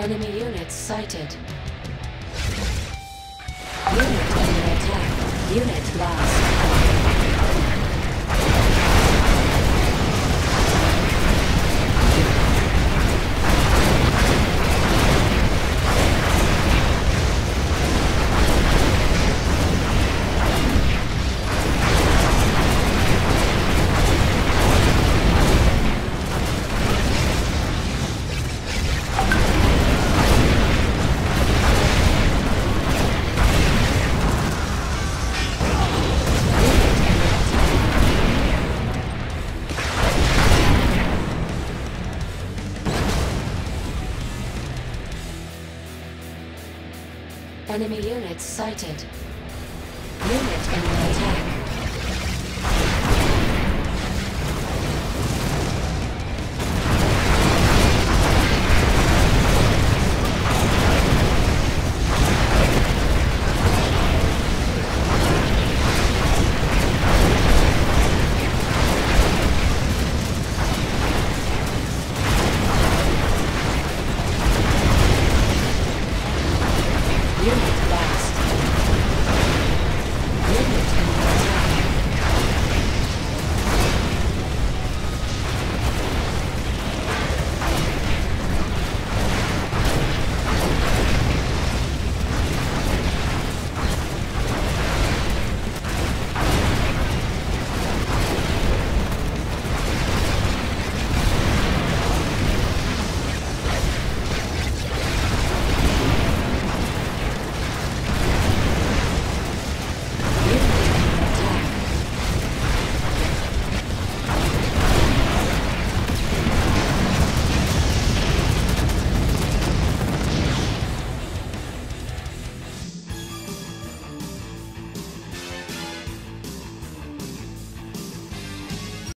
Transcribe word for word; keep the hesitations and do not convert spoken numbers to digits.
Enemy units sighted. Unit under attack. Unit lost. Enemy units sighted. Unit in